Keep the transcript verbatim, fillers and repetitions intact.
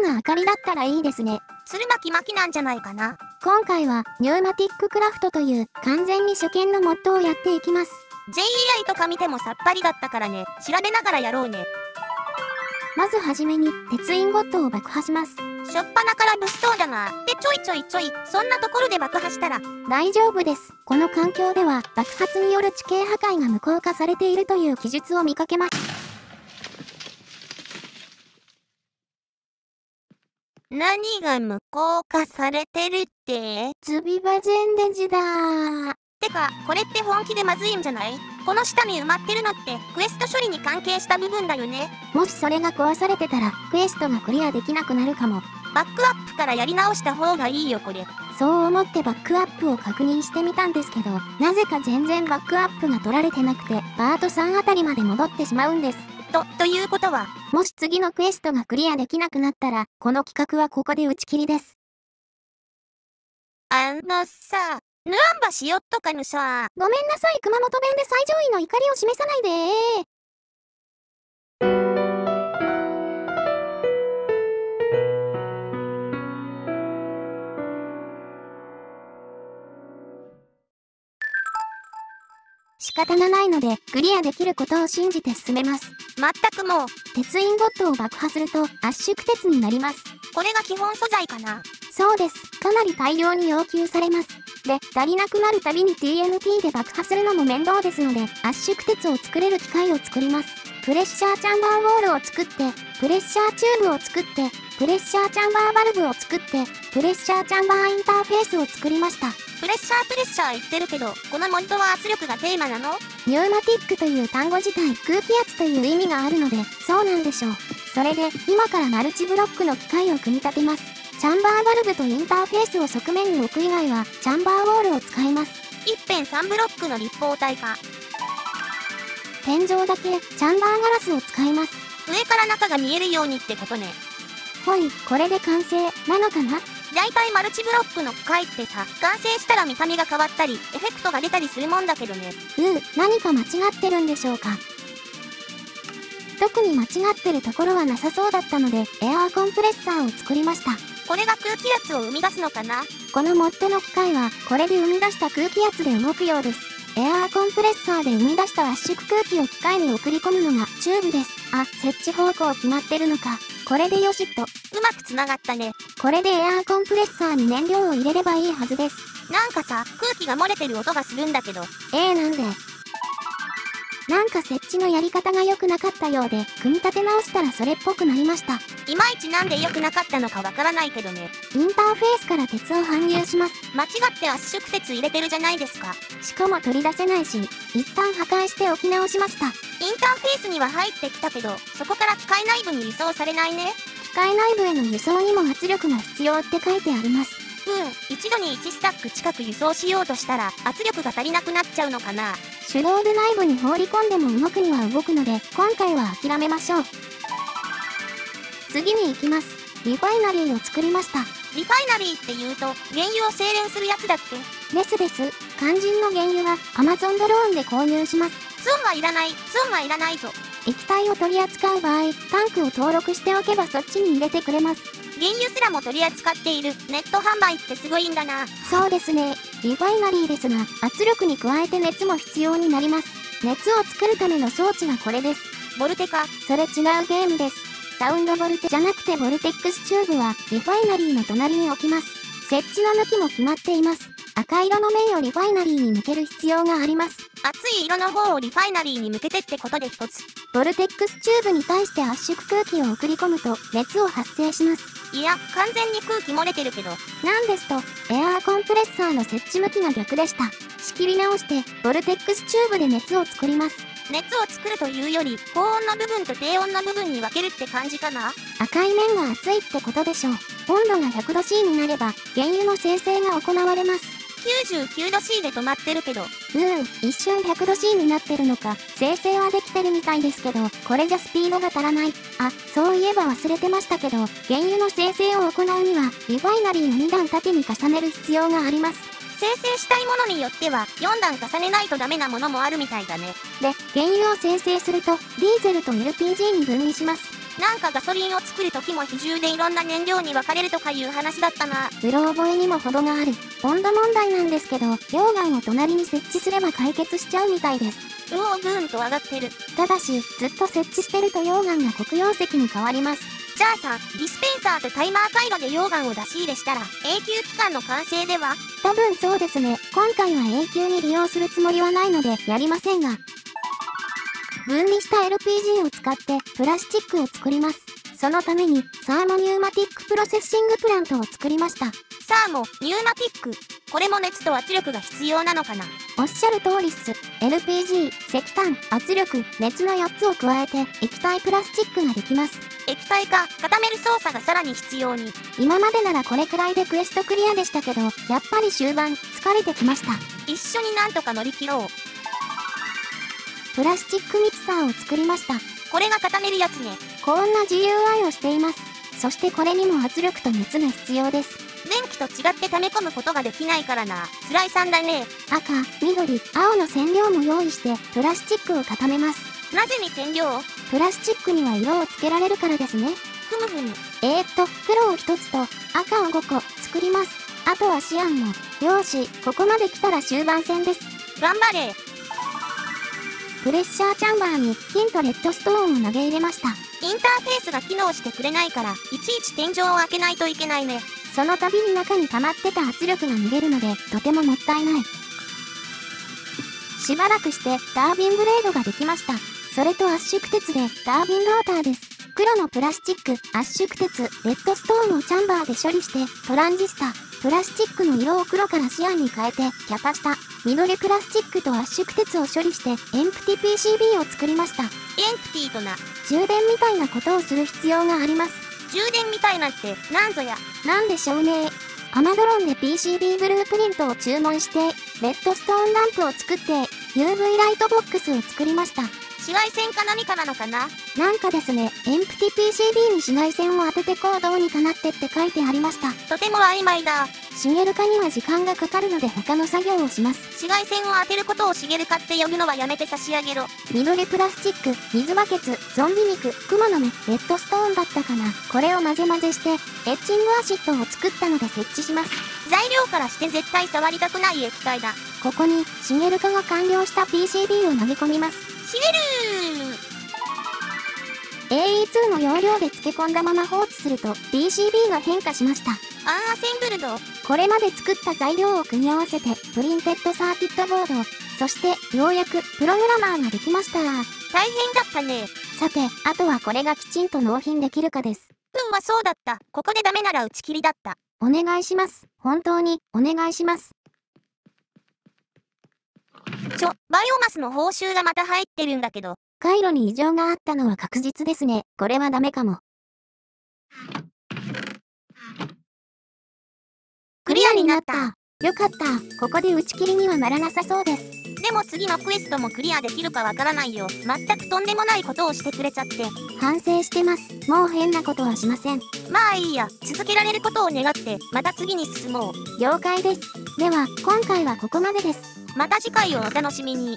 ルな明かりだったらいいですね。鶴巻巻なんじゃないかな。今回はニューマティッククラフトという完全に初見のモッドをやっていきます。 ジェイイーアイ とか見てもさっぱりだったからね、調べながらやろうね。まずはじめに鉄インゴットを爆破します。しょっぱなから物騒だな。でちょいちょいちょい、そんなところで爆破したら大丈夫です。この環境では爆発による地形破壊が無効化されているという記述を見かけます。何が無効化されてるって？ズビバジェンデジだー。てか、これって本気でまずいんじゃない？この下に埋まってるのってクエスト処理に関係した部分だよね。もしそれが壊されてたらクエストがクリアできなくなるかも。バックアップからやり直した方がいいよこれ。そう思ってバックアップを確認してみたんですけど、なぜか全然バックアップが取られてなくてパートさんあたりまで戻ってしまうんです。と、ということは、もし次のクエストがクリアできなくなったらこの企画はここで打ち切りです。あのさ、ヌアンバしよっとかのさ。ごめんなさい、熊本弁で最上位の怒りを示さないでー。仕方がないのでクリアできることを信じて進めます。まったくもう、鉄インゴットを爆破すると圧縮鉄になります。これが基本素材かな。そうです、かなり大量に要求されます。で、足りなくなるたびに ティーエムティー で爆破するのも面倒ですので、圧縮鉄を作れる機械を作ります。プレッシャーチャンバーウォールを作って、プレッシャーチューブを作って、プレッシャーチャンバーバルブを作って、プレッシャーチャンバーインターフェースを作りました。プレッシャープレッシャー言ってるけど、このモッドは圧力がテーマなの？ニューマティックという単語自体空気圧という意味があるので、そうなんでしょう。それで、今からマルチブロックの機械を組み立てます。チャンバーバルブとインターフェースを側面に置く以外は、チャンバーウォールを使います。一辺さんブロックの立方体か。天井だけ、チャンバーガラスを使います。上から中が見えるようにってことね。ほい、これで完成、なのかな？だいたいマルチブロックの機械ってさ、完成したら見た目が変わったり、エフェクトが出たりするもんだけどね。うん、何か間違ってるんでしょうか。特に間違ってるところはなさそうだったので、エアーコンプレッサーを作りました。これが空気圧を生み出すのかな？このモッドの機械は、これで生み出した空気圧で動くようです。エアーコンプレッサーで生み出した圧縮空気を機械に送り込むのがチューブです。あ、設置方向決まってるのか。これでよしっと。うまくつながったね。これでエアーコンプレッサーに燃料を入れればいいはずです。なんかさ、空気が漏れてる音がするんだけど。ええ、なんで？なんか設置のやり方が良くなかったようで、組み立て直したらそれっぽくなりました。いまいちなんで良くなかったのかわからないけどね。インターフェースから鉄を搬入します。間違って圧縮鉄入れてるじゃないですか。しかも取り出せないし、一旦破壊して置き直しました。インターフェースには入ってきたけど、そこから機械内部に輸送されないね。機械内部への輸送にも圧力が必要って書いてあります。うん、一度にいちスタック近く輸送しようとしたら圧力が足りなくなっちゃうのかな。手動で内部に放り込んでも動くには動くので、今回は諦めましょう。次に行きます。リファイナリーを作りました。リファイナリーって言うと、原油を精錬するやつだっけ？ですです。肝心の原油は Amazon ドローンで購入します。ツンはいらない、ツンはいらないぞ。液体を取り扱う場合、タンクを登録しておけばそっちに入れてくれます。原油すらも取り扱っているネット販売ってすごいんだな。そうですね。リファイナリーですが、圧力に加えて熱も必要になります。熱を作るための装置がこれです。ボルテか。それ違うゲームです。サウンドボルテじゃなくてボルテックスチューブはリファイナリーの隣に置きます。設置の向きも決まっています。赤色の面をリファイナリーに向ける必要があります。熱い色の方をリファイナリーに向けてってことで一つ。ボルテックスチューブに対して圧縮空気を送り込むと熱を発生します。いや、完全に空気漏れてるけど。なんですと、エアーコンプレッサーの設置向きが逆でした。仕切り直して、ボルテックスチューブで熱を作ります。熱を作るというより、高温の部分と低温の部分に分けるって感じかな？赤い面が熱いってことでしょう。温度が ひゃくどシー になれば、原油の生成が行われます。きゅうじゅうきゅうどシー で止まってるけど。うん、一瞬 ひゃくどシー になってるのか、生成はできてるみたいですけど、これじゃスピードが足らない。あ、そういえば忘れてましたけど、原油の生成を行うには、リファイナリーをに段縦に重ねる必要があります。生成したいものによっては、よん段重ねないとダメなものもあるみたいだね。で、原油を生成すると、ディーゼルと エルピージー に分離します。なんかガソリンを作る時も比重でいろんな燃料に分かれるとかいう話だったな。うろ覚えにも程がある。温度問題なんですけど、溶岩を隣に設置すれば解決しちゃうみたいです。うおー、ぐーんと上がってる。ただし、ずっと設置してると溶岩が黒曜石に変わります。じゃあさ、ディスペンサーとタイマー絵画で溶岩を出し入れしたら、永久期間の完成では？多分そうですね。今回は永久に利用するつもりはないので、やりませんが。分離した エルピージー を使って、プラスチックを作ります。そのために、サーモニューマティックプロセッシングプラントを作りました。サーモニューマティック。これも熱と圧力が必要なのかな？おっしゃる通りっす。エルピージー、石炭、圧力、熱のよっつを加えて、液体プラスチックができます。液体化、固める操作がさらに必要に。今までならこれくらいでクエストクリアでしたけど、やっぱり終盤、疲れてきました。一緒になんとか乗り切ろう。プラスチックミキサーを作りました。これが固めるやつね。こんな ジェイイーアイ をしています。そしてこれにも圧力と熱が必要です。電気と違って溜め込むことができないからな。辛いさんだね。赤、緑、青の染料も用意して、プラスチックを固めます。なぜに染料を？プラスチックには色をつけられるからですね。ふむふむ。えーっと、黒をひとつと、赤をごこ、作ります。あとはシアンも。よーし、ここまで来たら終盤戦です。頑張れ。プレッシャーチャンバーに、金とレッドストーンを投げ入れました。インターフェースが機能してくれないから、いちいち天井を開けないといけないね。その度に中に溜まってた圧力が逃げるので、とてももったいない。しばらくして、タービンブレードができました。それと圧縮鉄で、タービンローターです。黒のプラスチック、圧縮鉄、レッドストーンをチャンバーで処理して、トランジスタ、プラスチックの色を黒からシアンに変えて、キャパ下、緑プラスチックと圧縮鉄を処理して、エンプティ ピーシービー を作りました。エンプティとな。充電みたいなことをする必要があります。充電みたいなって、なんぞや。なんでしょうね。アマゾンで ピーシービー ブループリントを注文して、レッドストーンランプを作って、ユーブイ ライトボックスを作りました。紫外線か何かなのかな？なんかですね、エンプティ ピーシービー に紫外線を当ててこうどうにかなってって書いてありました。とても曖昧だ。シゲル化には時間がかかるので他の作業をします。紫外線を当てることをシゲル化って呼ぶのはやめて差し上げろ。緑プラスチック、水バケツ、ゾンビ肉、クモの目、レッドストーンだったかな。これを混ぜ混ぜして、エッチングアシッドを作ったので設置します。材料からして絶対触りたくない液体だ。ここに、シゲル化が完了した ピーシービー を投げ込みます。シゲルー！エーイーツー の要領で漬け込んだまま放置すると ピーシービー が変化しました。アンアセンブルド。これまで作った材料を組み合わせてプリンテッドサーキットボード、そしてようやくプログラマーができました。大変だったね。さて、あとはこれがきちんと納品できるかです。うん、はそうだった。ここでダメなら打ち切りだった。お願いします。本当にお願いします。ちょ、バイオマスの報酬がまた入ってるんだけど。回路に異常があったのは確実ですね。これはダメかも。クリアになった。よかった。ここで打ち切りにはならなさそうです。でも次のクエストもクリアできるかわからないよ。全くとんでもないことをしてくれちゃって。反省してます。もう変なことはしません。まあいいや。続けられることを願って、また次に進もう。了解です。では、今回はここまでです。また次回をお楽しみに。